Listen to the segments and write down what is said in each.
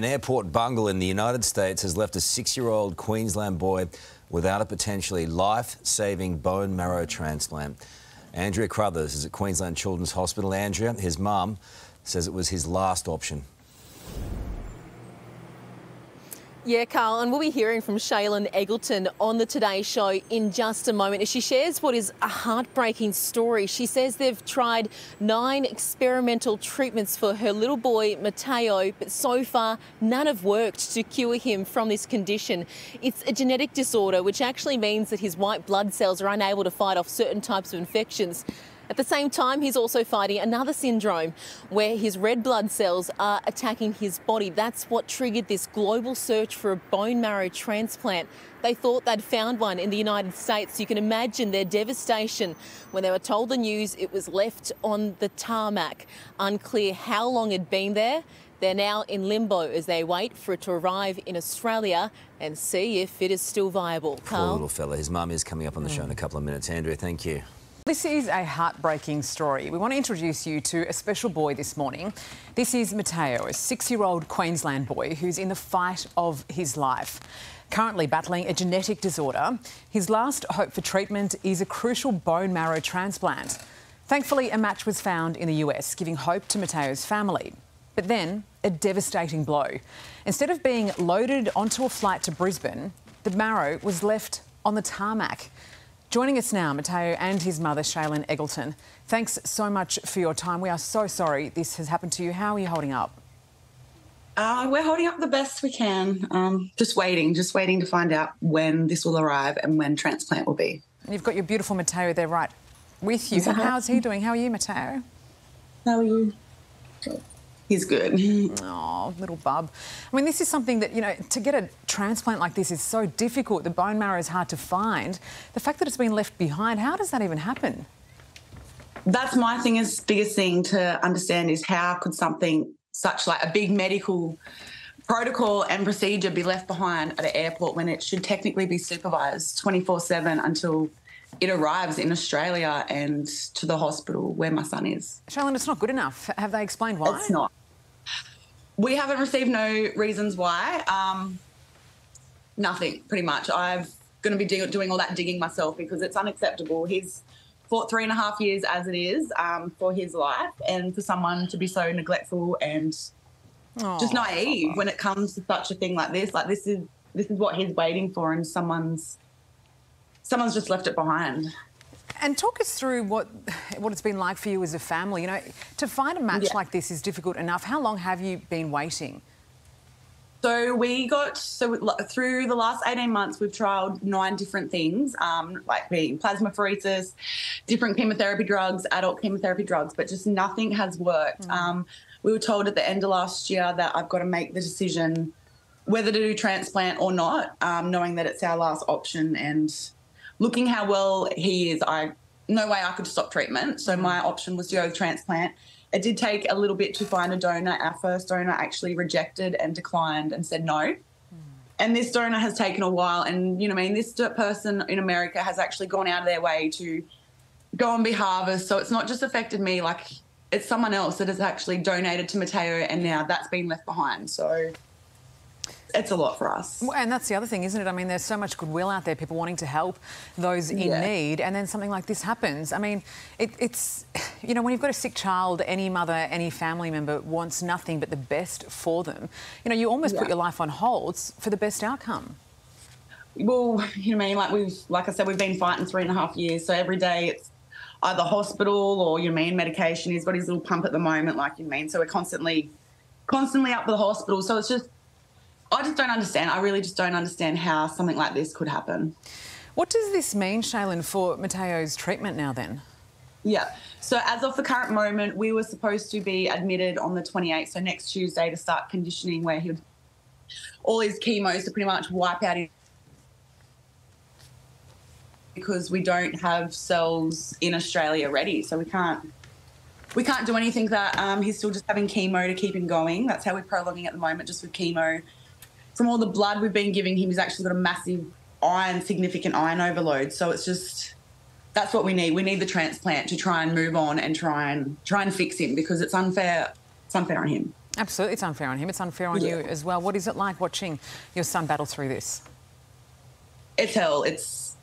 An airport bungle in the United States has left a 6-year-old Queensland boy without a potentially life-saving bone marrow transplant. Andrea Crothers is at Queensland Children's Hospital. Andrea, his mum, says it was his last option. Yeah, Karl, and we'll be hearing from Shaylen Eggleton on the Today Show in just a moment as she shares what is a heartbreaking story. She says they've tried 9 experimental treatments for her little boy, Mateo, but so far none have worked to cure him from this condition. It's a genetic disorder, which actually means that his white blood cells are unable to fight off certain types of infections. At the same time, he's also fighting another syndrome where his red blood cells are attacking his body. That's what triggered this global search for a bone marrow transplant. They thought they'd found one in the United States. You can imagine their devastation when they were told the news it was left on the tarmac. Unclear how long it'd been there. They're now in limbo as they wait for it to arrive in Australia and see if it is still viable. Poor little fella. His mum is coming up on the show in a couple of minutes. Andrea, thank you. This is a heartbreaking story. We want to introduce you to a special boy this morning. This is Mateo, a 6-year-old Queensland boy who's in the fight of his life, currently battling a genetic disorder. His last hope for treatment is a crucial bone marrow transplant. Thankfully, a match was found in the US, giving hope to Mateo's family. But then, a devastating blow. Instead of being loaded onto a flight to Brisbane, the marrow was left on the tarmac. Joining us now, Mateo and his mother, Shaylen Eggleton. Thanks so much for your time. We are so sorry this has happened to you. How are you holding up? We're holding up the best we can. Just waiting to find out when this will arrive and when transplant will be. And you've got your beautiful Mateo there right with you. So how's he doing? How are you, Mateo? How are you? He's good. Oh, little bub. I mean, this is something that, you know, to get a transplant like this is so difficult. The bone marrow is hard to find. The fact that it's been left behind, how does that even happen? That's my thing, is biggest thing to understand is how could something such like a big medical protocol and procedure be left behind at an airport when it should technically be supervised 24/7 until it arrives in Australia and to the hospital where my son is. Shaylen, it's not good enough. Have they explained why? It's not. We haven't received no reasons why. Nothing, pretty much. I'm going to be doing all that digging myself because it's unacceptable. He's fought 3.5 years as it is for his life, and for someone to be so neglectful and just naive when it comes to such a thing like this. Like, this is what he's waiting for, and someone's just left it behind. And talk us through what it's been like for you as a family. You know, to find a match like this is difficult enough. How long have you been waiting? So through the last 18 months, we've trialled 9 different things, like being plasmapheresis, different chemotherapy drugs, adult chemotherapy drugs, but just nothing has worked. We were told at the end of last year that I've got to make the decision whether to do transplant or not, knowing that it's our last option and looking how well he is, no way I could stop treatment. So my option was to go with transplant. It did take a little bit to find a donor. Our first donor actually rejected and declined and said no. And this donor has taken a while. And, you know what I mean, this person in America has actually gone out of their way to go on behalf of us. So it's not just affected me, like it's someone else that has actually donated to Mateo and now that's been left behind. So it's a lot for us. And that's the other thing, isn't it? I mean, there's so much goodwill out there, people wanting to help those in need, and then something like this happens. I mean, it's, you know, when you've got a sick child, any mother, any family member wants nothing but the best for them. You know, you almost put your life on hold for the best outcome. Well, you know what I mean? Like I said, we've been fighting 3.5 years, so every day it's either hospital or, you know what I mean, medication. He's got his little pump at the moment, like, you know what I mean? So we're constantly up at the hospital. So it's just, I just don't understand. I really just don't understand how something like this could happen. What does this mean, Shaylen, for Mateo's treatment now then? Yeah. So as of the current moment, we were supposed to be admitted on the 28th, so next Tuesday, to start conditioning where he would all his chemos to pretty much wipe out his, because we don't have cells in Australia ready, so we can't do anything. That he's still just having chemo to keep him going. That's how we're prolonging at the moment, just with chemo. From all the blood we've been giving him, he's actually got a massive significant iron overload. So it's just, that's what we need. We need the transplant to try and move on and try and fix him, because it's unfair on him. Absolutely, it's unfair on him. It's unfair on you as well. What is it like watching your son battle through this? It's hell. It's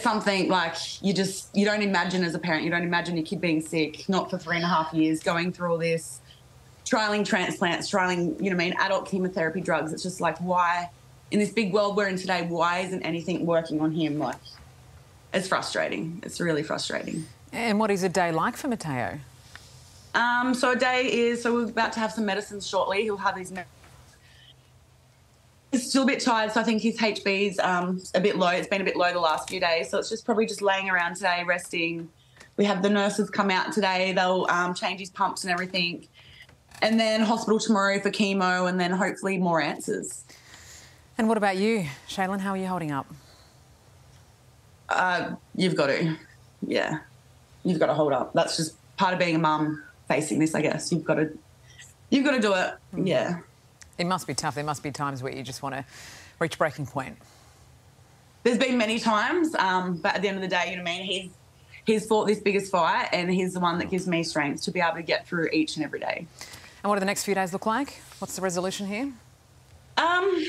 something like you don't imagine as a parent. You don't imagine your kid being sick, not for 3.5 years, going through all this, trialling transplants, trialling, you know what I mean, adult chemotherapy drugs. It's just like, why, in this big world we're in today, why isn't anything working on him? Like, it's frustrating. It's really frustrating. And what is a day like for Mateo? So a day is, so we're about to have some medicines shortly. He'll have his medicines. He's still a bit tired, so I think his HB's a bit low. It's been a bit low the last few days, so it's just probably just laying around today, resting. We have the nurses come out today. They'll change his pumps and everything. And then hospital tomorrow for chemo and then hopefully more answers. And what about you, Shaylen? How are you holding up? You've got to. Yeah. You've got to hold up. That's just part of being a mum facing this, I guess. You've got to do it. Yeah. It must be tough. There must be times where you just want to reach breaking point. There's been many times, but at the end of the day, you know what I mean, he's fought this biggest fight and he's the one that gives me strength to be able to get through each and every day. And what do the next few days look like? What's the resolution here? I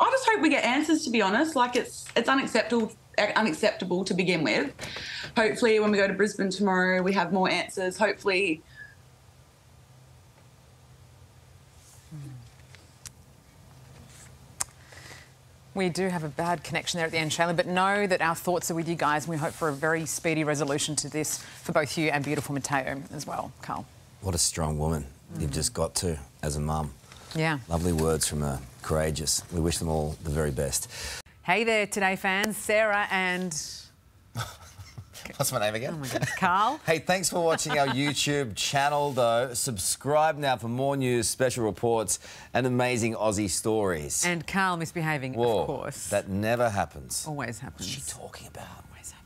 just hope we get answers, to be honest. Like, it's unacceptable to begin with. Hopefully when we go to Brisbane tomorrow, we have more answers. Hopefully... We do have a bad connection there at the end, Shaylen, but know that our thoughts are with you guys and we hope for a very speedy resolution to this for both you and beautiful Mateo as well, Karl. What a strong woman you've just got to as a mum. Yeah. Lovely words from her, courageous. We wish them all the very best. Hey there, Today fans, Sarah and... What's my name again? Oh, my God. Karl. Hey, thanks for watching our YouTube channel, though. Subscribe now for more news, special reports and amazing Aussie stories. And Karl misbehaving, of course. That never happens. Always happens. What's she talking about? Always happens.